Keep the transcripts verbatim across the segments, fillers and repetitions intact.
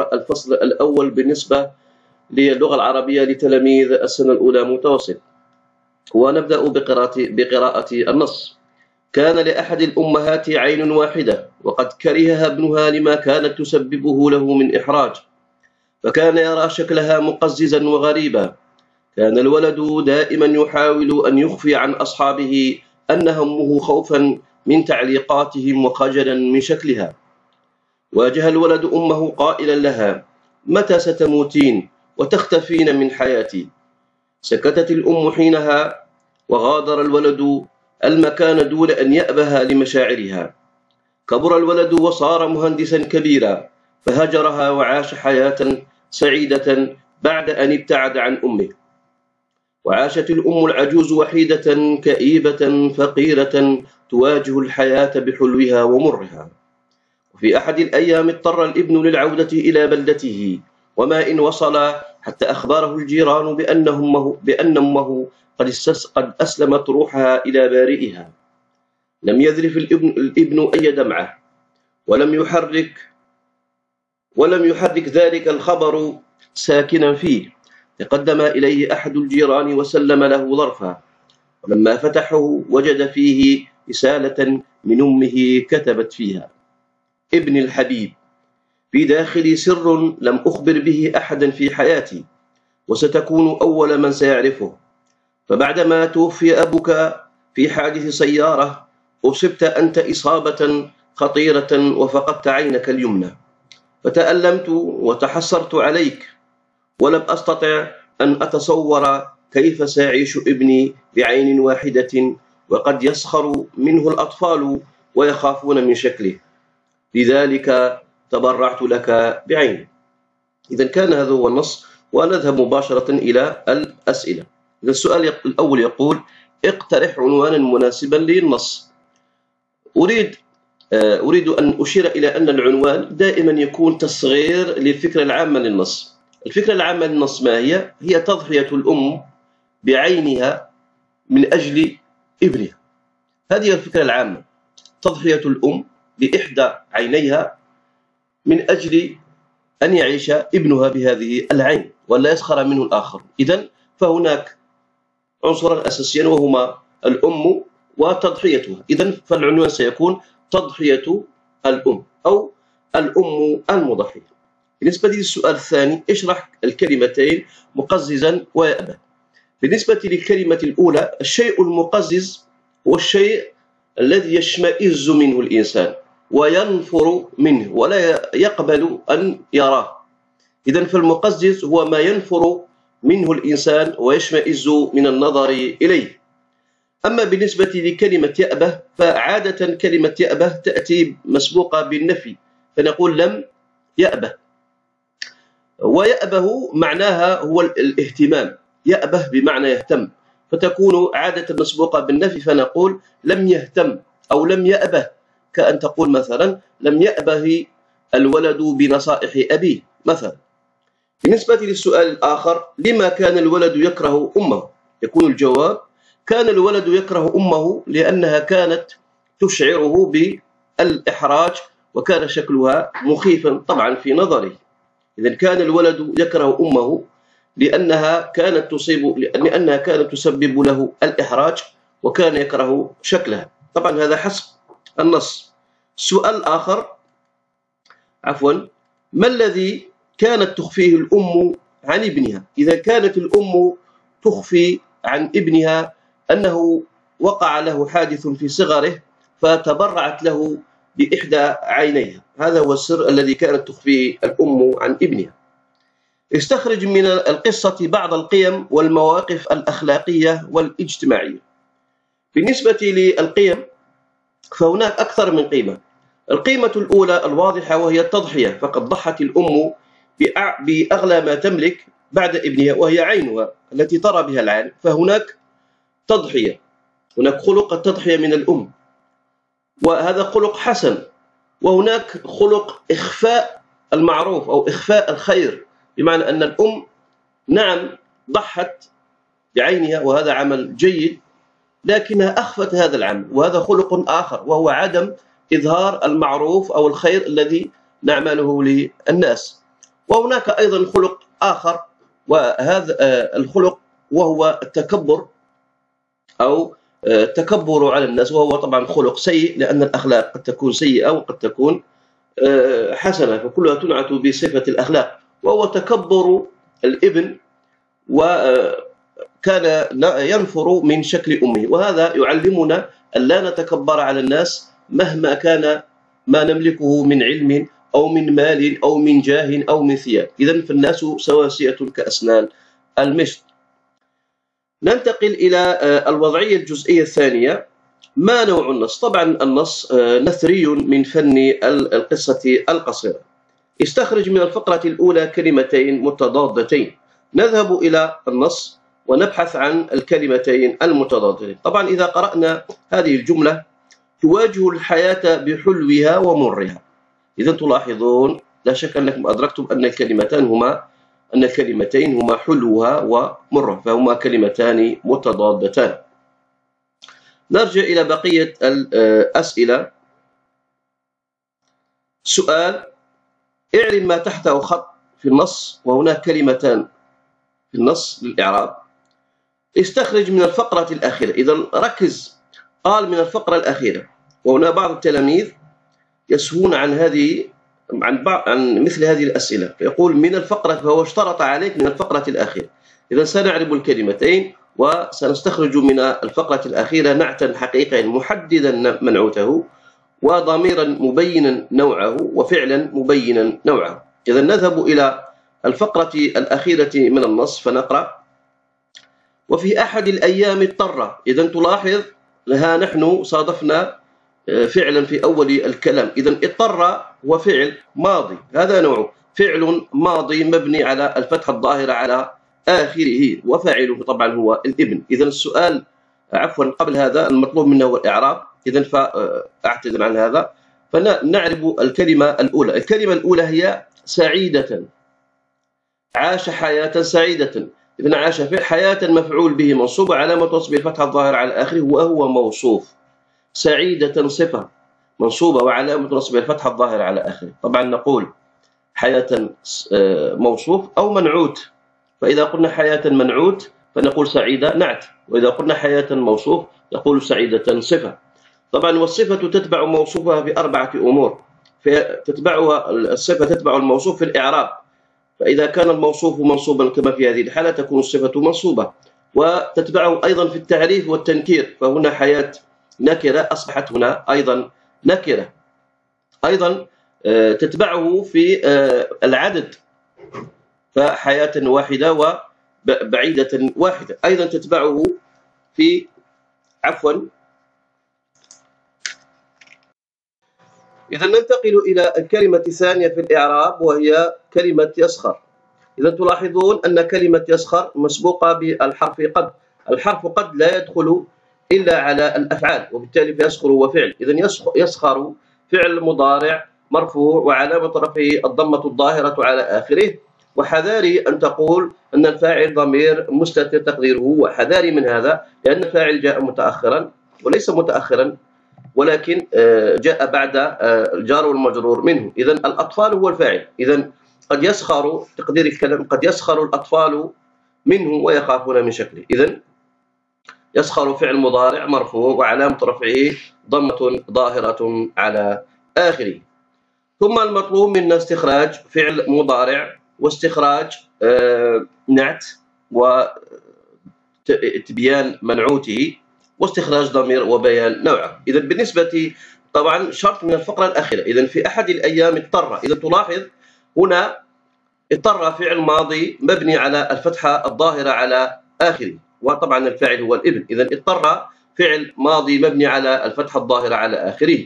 نقرأ الفصل الأول بالنسبة للغة العربية لتلاميذ السنة الأولى متوسط، ونبدأ بقراءة, بقراءة النص. كان لأحد الأمهات عين واحدة وقد كرهها ابنها لما كانت تسببه له من إحراج، فكان يرى شكلها مقززا وغريبا. كان الولد دائما يحاول أن يخفي عن أصحابه أن همه خوفا من تعليقاتهم وخجلا من شكلها. واجه الولد أمه قائلا لها: متى ستموتين وتختفين من حياتي؟ سكتت الأم حينها، وغادر الولد المكان دون أن يأبه لمشاعرها. كبر الولد وصار مهندسا كبيرا، فهجرها وعاش حياة سعيدة بعد أن ابتعد عن أمه. وعاشت الأم العجوز وحيدة كئيبة فقيرة تواجه الحياة بحلوها ومرها. وفي أحد الأيام اضطر الابن للعودة إلى بلدته، وما إن وصل حتى أخبره الجيران بأن أمه, بأن أمه قد أسلمت روحها إلى بارئها. لم يذرف الابن, الابن أي دمعة، ولم يحرك ولم يحرك ذلك الخبر ساكنا فيه. تقدم إليه أحد الجيران وسلم له ظرفا، ولما فتحه وجد فيه رسالة من أمه كتبت فيها: ابني الحبيب، في داخلي سر لم أخبر به أحدا في حياتي، وستكون أول من سيعرفه. فبعدما توفي أبوك في حادث سيارة، أصبت أنت إصابة خطيرة وفقدت عينك اليمنى، فتألمت وتحسرت عليك، ولم أستطع أن أتصور كيف سيعيش ابني بعين واحدة، وقد يسخر منه الأطفال ويخافون من شكله، لذلك تبرعت لك بعيني. إذا كان هذا هو النص، ونذهب مباشرة إلى الأسئلة. إذا السؤال الأول يقول: اقترح عنوانا مناسبا للنص. أريد أريد أن أشير إلى أن العنوان دائما يكون تصغير للفكرة العامة للنص. الفكرة العامة للنص ما هي؟ هي تضحية الأم بعينها من أجل ابنها. هذه الفكرة العامة، تضحية الأم بإحدى عينيها من أجل أن يعيش ابنها بهذه العين ولا يسخر منه الآخر. إذن فهناك عنصرا أساسيا وهما الأم وتضحيتها. إذن فالعنوان سيكون تضحية الأم أو الأم المضحية. بالنسبة للسؤال الثاني: اشرح الكلمتين مقززا ويأبى. بالنسبة للكلمة الأولى، الشيء المقزز هو الشيء الذي يشمئز منه الإنسان وينفر منه ولا يقبل أن يراه. إذن فالمقزز هو ما ينفر منه الإنسان ويشمئز من النظر إليه. أما بالنسبة لكلمة يأبى، فعادة كلمة يأبى تأتي مسبوقة بالنفي، فنقول لم يأبى. ويأبه معناها هو الاهتمام، يأبه بمعنى يهتم، فتكون عادة مسبوقة بالنفي فنقول لم يهتم أو لم يأبه. كأن تقول مثلا: لم يأبه الولد بنصائح أبيه مثلا. بالنسبة للسؤال الآخر: لما كان الولد يكره أمه؟ يكون الجواب: كان الولد يكره أمه لأنها كانت تشعره بالإحراج، وكان شكلها مخيفا طبعا في نظره. إذن كان الولد يكره أمه لأنها كانت تصيب لأنها كانت تسبب له الإحراج، وكان يكره شكلها. طبعا هذا حسب النص. السؤال الآخر عفوا ما الذي كانت تخفيه الأم عن ابنها؟ إذا كانت الأم تخفي عن ابنها أنه وقع له حادث في صغره فتبرعت له بإحدى عينيها، هذا هو السر الذي كانت تخفيه الأم عن ابنها. استخرج من القصة بعض القيم والمواقف الأخلاقية والاجتماعية. بالنسبة للقيم فهناك أكثر من قيمة. القيمة الأولى الواضحة وهي التضحية، فقد ضحت الأم بأغلى ما تملك بعد ابنها وهي عينها التي ترى بها العين، فهناك تضحية، هناك خلق التضحية من الأم، وهذا خلق حسن. وهناك خلق إخفاء المعروف أو إخفاء الخير، بمعنى أن الأم نعم ضحت بعينها وهذا عمل جيد، لكنها أخفت هذا العمل، وهذا خلق آخر وهو عدم إظهار المعروف أو الخير الذي نعمله للناس. وهناك أيضا خلق آخر، وهذا الخلق وهو التكبر أو التكبر على الناس، وهو طبعا خلق سيء، لأن الأخلاق قد تكون سيئة وقد تكون حسنة، فكلها تنعت بصفة الأخلاق، وهو تكبر الابن وكان ينفر من شكل أمه. وهذا يعلمنا أن لا نتكبر على الناس مهما كان ما نملكه من علم أو من مال أو من جاه أو من ثياب. إذن فالناس سواسية كأسنان المشط. ننتقل إلى الوضعية الجزئية الثانية. ما نوع النص؟ طبعا النص نثري من فن القصة القصيرة. استخرج من الفقرة الأولى كلمتين متضادتين. نذهب إلى النص ونبحث عن الكلمتين المتضادتين. طبعا إذا قرأنا هذه الجملة: تواجه الحياة بحلوها ومرها. إذا تلاحظون لا شك أنكم أدركتم أن الكلمتان هما أن الكلمتين هما حلوها ومرها، فهما كلمتان متضادتان. نرجع إلى بقية الأسئلة. سؤال: اعلن ما تحته خط في النص، وهناك كلمتان في النص للإعراب. استخرج من الفقرة الأخيرة. إذا ركز، قال من الفقرة الأخيرة، وهنا بعض التلاميذ يسهون عن هذه عن بعض عن مثل هذه الأسئلة، فيقول من الفقرة، فهو اشترط عليك من الفقرة الأخيرة. إذا سنعرب الكلمتين وسنستخرج من الفقرة الأخيرة نعتا حقيقيا محددا منعوته، وضميرا مبينا نوعه، وفعلا مبينا نوعه. إذا نذهب إلى الفقرة الأخيرة من النص فنقرأ: وفي أحد الأيام اضطر. إذا تلاحظ لها نحن صادفنا فعلا في أول الكلام. إذا اضطر هو فعل ماضي، هذا نوعه فعل ماضي مبني على الفتحة الظاهرة على آخره، وفاعله طبعا هو الابن. إذا السؤال عفوا قبل هذا المطلوب منا هو الإعراب، إذا فأعتذر عن هذا. فنعرب الكلمة الأولى. الكلمة الأولى هي سعيدة، عاش حياة سعيدة. إذا عاش في حياة مفعول به منصوب، علامة نصبه الفتحة الظاهرة على آخره، وهو موصوف. سعيدة صفة منصوبة وعلامة نصبه الفتحة الظاهرة على آخره. طبعا نقول حياة موصوف أو منعوت، فإذا قلنا حياة منعوت فنقول سعيدة نعت، وإذا قلنا حياة موصوف نقول سعيدة صفة. طبعا والصفة تتبع موصوفها في أربعة أمور، فتتبعها الصفة تتبع الموصوف في الإعراب، فإذا كان الموصوف منصوبا كما في هذه الحالة تكون الصفة منصوبة، وتتبعه أيضا في التعريف والتنكير، فهنا حياة نكرة أصبحت هنا أيضا نكرة. أيضا تتبعه في العدد، فحياة واحدة وبعيدة واحدة. أيضا تتبعه في عفوا إذا ننتقل إلى الكلمة الثانية في الإعراب، وهي كلمة يسخر. إذا تلاحظون أن كلمة يسخر مسبوقة بالحرف قد. الحرف قد لا يدخل إلا على الأفعال، وبالتالي فيسخر هو فعل. إذا يسخر فعل مضارع مرفوع، وعلامة رفعه الضمة الظاهرة على آخره. وحذاري أن تقول أن الفاعل ضمير مستتر تقديره، وحذاري من هذا لأن الفاعل جاء متأخرا، وليس متأخرا ولكن جاء بعد الجار والمجرور منه. إذا الأطفال هو الفاعل. إذا قد يسخر تقدير الكلام، قد يسخر الأطفال منه ويخافون من شكله. إذا يسخر فعل مضارع مرفوع، وعلامة رفعه ضمة ظاهرة على آخره. ثم المطلوب منا استخراج فعل مضارع، واستخراج نعت، وتبيان منعوته، واستخراج ضمير، وبيان نوعه. إذا بالنسبة طبعا شرط من الفقرة الأخيرة. إذا في أحد الأيام اضطر. إذا تلاحظ هنا اضطر فعل ماضي مبني على الفتحة الظاهرة على آخره، وطبعا الفاعل هو الابن. إذا اضطر فعل ماضي مبني على الفتحة الظاهرة على آخره.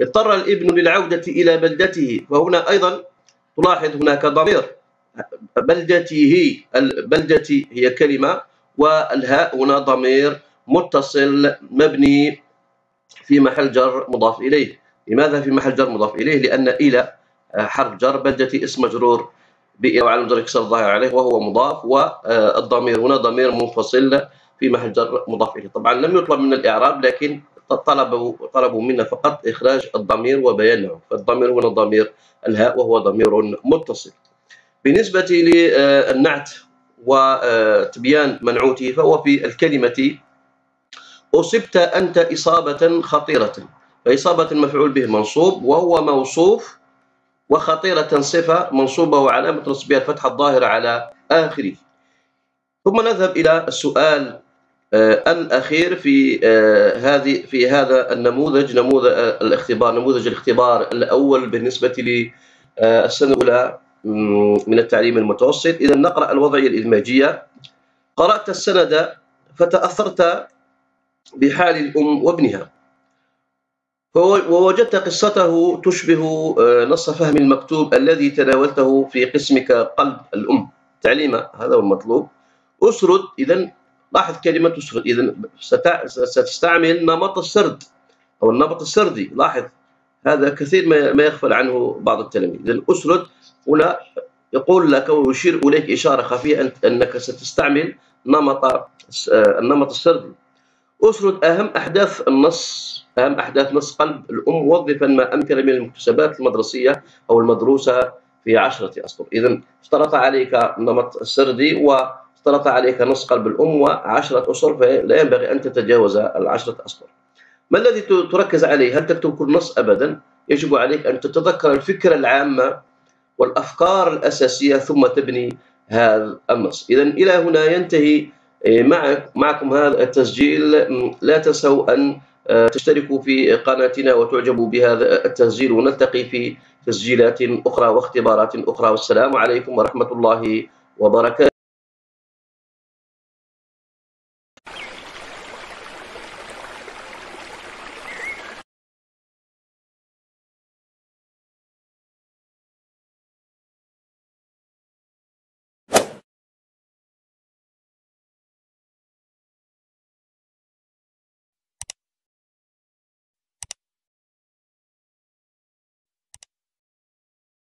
اضطر الابن للعودة إلى بلدته، وهنا أيضا تلاحظ هناك ضمير. بلدته، البلدة هي كلمة، والهاء هنا ضمير متصل مبني في محل جر مضاف إليه. لماذا في محل جر مضاف إليه؟ لأن إلى حرف جر، بلدتي اسم مجرور بإلى وعلامة جر كسر الظاهر عليه وهو مضاف، والضمير هنا ضمير منفصل في محل جر مضاف إليه. طبعا لم يطلب منا الإعراب، لكن طلبوا طلبوا منا فقط إخراج الضمير وبيانه، فالضمير هنا ضمير الهاء وهو ضمير متصل. بالنسبة للنعت وتبيان منعوته فهو في الكلمة أصبت أنت إصابة خطيرة، فإصابة المفعول به منصوب وهو موصوف، وخطيرة صفة منصوبة وعلامة نصبها الفتحة الظاهرة على آخره. ثم نذهب إلى السؤال الأخير في هذه في هذا النموذج، نموذج الاختبار نموذج الاختبار الأول بالنسبة للسنة الأولى من التعليم المتوسط. إذا نقرأ الوضعية الإدماجية. قرأت السند فتأثرت بحال الأم وابنها، ووجدت قصته تشبه نص فهم المكتوب الذي تناولته في قسمك قلب الأم تعليما، هذا هو المطلوب. أسرد، إذا لاحظ كلمة أسرد، إذا ستستعمل نمط السرد أو النمط السردي، لاحظ هذا كثير ما يغفل عنه بعض التلاميذ. إذا أسرد هنا يقول لك ويشير إليك إشارة خفية أنك ستستعمل نمط النمط السردي. أسرد أهم أحداث النص، أهم أحداث نص قلب الأم، وظفا ما أمكن من المكتسبات المدرسية أو المدروسة في عشرة أسطر. إذا اشترط عليك النمط السردي واشترط عليك نص قلب الأم وعشرة أسطر، فلا ينبغي أن تتجاوز العشرة أسطر. ما الذي تركز عليه؟ هل تكتب كل نص؟ أبدا، يجب عليك أن تتذكر الفكرة العامة والأفكار الأساسية ثم تبني هذا النص. إذا إلى هنا ينتهي معكم هذا التسجيل. لا تنسوا أن تشتركوا في قناتنا وتعجبوا بهذا التسجيل، ونلتقي في تسجيلات أخرى واختبارات أخرى، والسلام عليكم ورحمة الله وبركاته.